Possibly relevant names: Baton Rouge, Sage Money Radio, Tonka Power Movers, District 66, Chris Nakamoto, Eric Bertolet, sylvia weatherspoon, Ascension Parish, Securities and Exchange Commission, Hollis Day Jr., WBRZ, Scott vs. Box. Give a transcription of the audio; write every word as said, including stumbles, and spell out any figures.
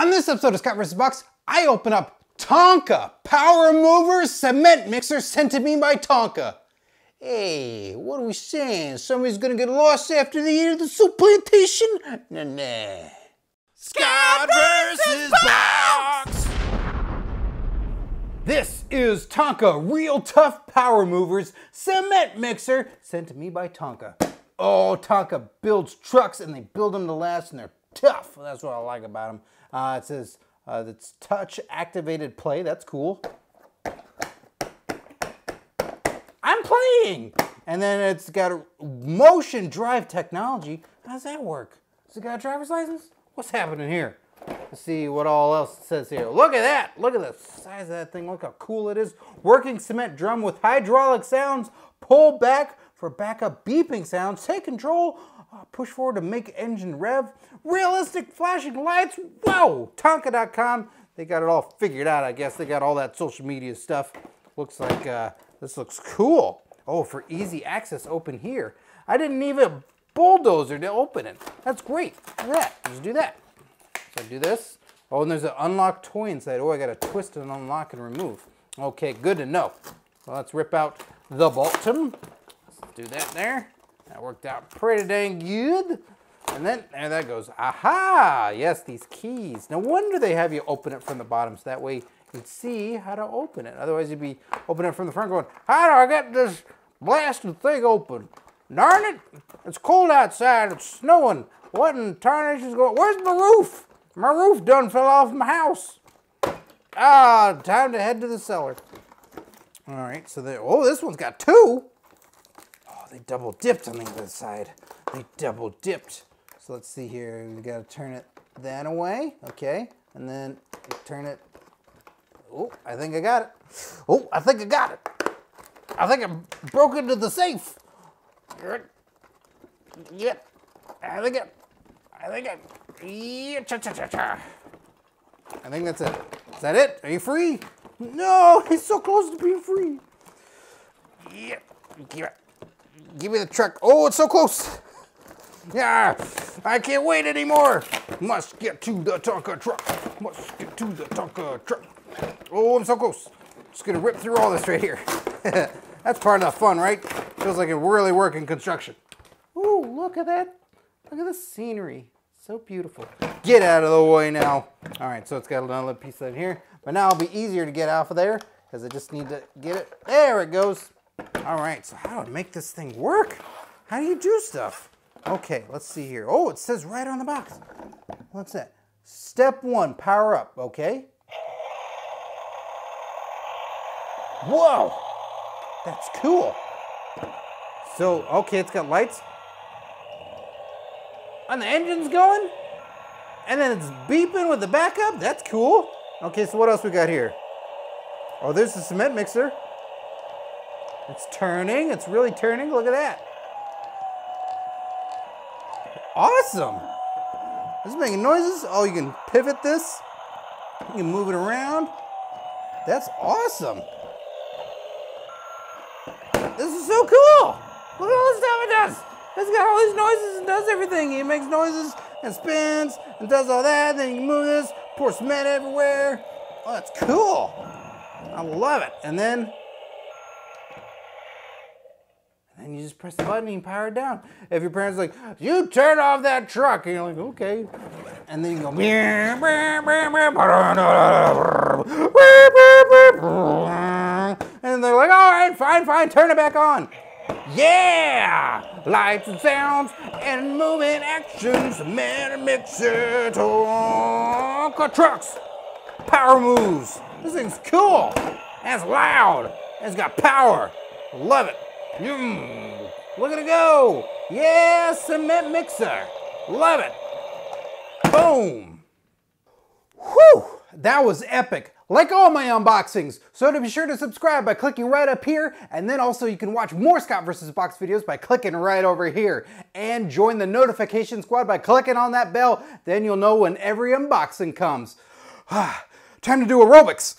On this episode of Scott versus. Box, I open up Tonka Power Movers cement mixer sent to me by Tonka. Hey, what are we saying? Somebody's gonna get lost after they eat at the soup plantation? Nah, nah. Scott versus. Box! This is Tonka Real Tough Power Movers cement mixer sent to me by Tonka. Oh, Tonka builds trucks and they build them to last and they're tough. Well, that's what I like about them. Uh, it says uh, it's touch activated play. That's cool. I'm playing. And then it's got a motion drive technology. How does that work? Does it got a driver's license? What's happening here? Let's see what all else it says here. Look at that. Look at the size of that thing. Look how cool it is. Working cement drum with hydraulic sounds. Pull back for backup beeping sounds. Take control. Uh, push forward to make engine rev. Realistic flashing lights. Whoa! Tonka dot com. They got it all figured out, I guess. They got all that social media stuff. Looks like uh, this looks cool. Oh, for easy access, open here. I didn't need a bulldozer to open it. That's great. Look at that. Just do that. So I do this. Oh, and there's an unlocked toy inside. Oh, I got to twist and unlock and remove. Okay, good to know. Well, let's rip out the bottom. Let's do that there. That worked out pretty dang good. And then, there that goes. Aha! Yes, these keys. No wonder they have you open it from the bottom, so that way you'd see how to open it. Otherwise, you'd be opening it from the front going, how do I get this blasted thing open? Darn it! It's cold outside. It's snowing. What in tarnation is going on? Where's my roof? My roof done fell off my house. Ah, time to head to the cellar. All right, so there. Oh, this one's got two. They double dipped on the other side. They double dipped. So let's see here. We gotta turn it that away, okay? And then turn it. Oh, I think I got it. Oh, I think I got it. I think I broke into the safe. Yeah, I think I. I think I. Yeah, cha cha cha cha. I think that's it. Is that it? Are you free? No, he's so close to being free. Yeah, yeah. Give me the truck. Oh, it's so close. Yeah, I can't wait anymore. Must get to the Tonka truck. Must get to the Tonka truck. Oh, I'm so close. Just gonna rip through all this right here. That's part of the fun, right? Feels like it really works in construction. Ooh, look at that. Look at the scenery. So beautiful. Get out of the way now. All right, so it's got another piece in here. But now it'll be easier to get out of there because I just need to get it. There it goes. All right, so how do I make this thing work? How do you do stuff? Okay, let's see here. Oh, it says right on the box. What's that? Step one, power up, okay? Whoa, that's cool. So, okay, it's got lights. And the engine's going. And then it's beeping with the backup, that's cool. Okay, so what else we got here? Oh, there's the cement mixer. It's turning, it's really turning, look at that. Awesome. It's making noises. Oh, you can pivot this. You can move it around. That's awesome. This is so cool. Look at all the stuff it does. It's got all these noises and does everything. It makes noises and spins and does all that. Then you can move this, pour cement everywhere. Oh, that's cool. I love it. And then, and you just press the button and you power it down. If your parents are like, you turn off that truck, and you're like, okay. And then you go, and they're like, all right, fine, fine, turn it back on. Yeah! Lights and sounds and moving actions, man mixer, Tonka trucks, power moves. This thing's cool. That's loud. It's got power. Love it. Mmm, look at it go. Yeah, cement mixer. Love it. Boom. Whew, that was epic. Like all my unboxings, so to be sure to subscribe by clicking right up here, and then also you can watch more Scott versus. Box videos by clicking right over here. And join the notification squad by clicking on that bell, then you'll know when every unboxing comes. Time to do aerobics.